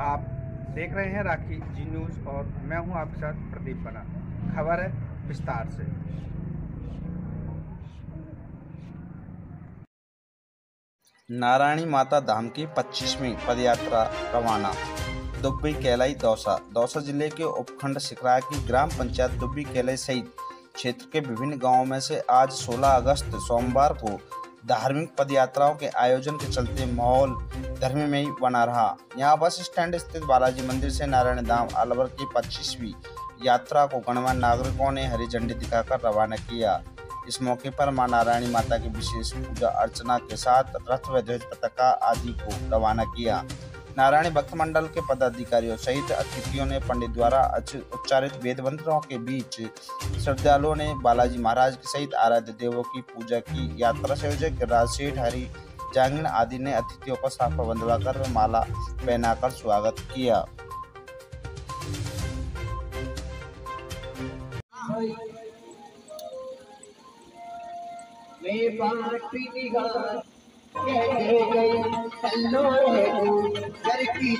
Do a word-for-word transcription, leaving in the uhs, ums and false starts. आप देख रहे हैं राखी जी न्यूज़ और मैं हूं आपके साथ प्रदीप बना। खबर है विस्तार से। नारायणी माता धाम की पच्चीसवीं पदयात्रा रवाना। दुब्बी कैलाई दौसा। दौसा जिले के उपखंड सिकराय की ग्राम पंचायत दुब्बी कैलाई सहित क्षेत्र के विभिन्न गांवों में से आज सोलह अगस्त सोमवार को धार्मिक पदयात्राओं के आयोजन के चलते माहौल धर्म में ही बना रहा। यहाँ बस स्टैंड स्थित बालाजी मंदिर से नारायणी धाम अलवर की पच्चीसवीं यात्रा को गणमान्य नागरिकों ने हरी झंडी दिखाकर रवाना किया। इस मौके पर मां नारायणी माता की विशेष पूजा अर्चना के साथ रथ व ध्वज पताका आदि को रवाना किया। नारायणी भक्त मंडल के पदाधिकारियों सहित अतिथियों ने पंडित द्वारा उच्चारित वेद मंत्रों के बीच श्रद्धालुओं ने बालाजी महाराज के सहित आराध्य देवों की पूजा की। यात्रा संयोजक गिरार्ज सेट, हरी जागीड आदि ने अतिथियों का साफा बंधवाकर माला पहनाकर स्वागत किया। घर की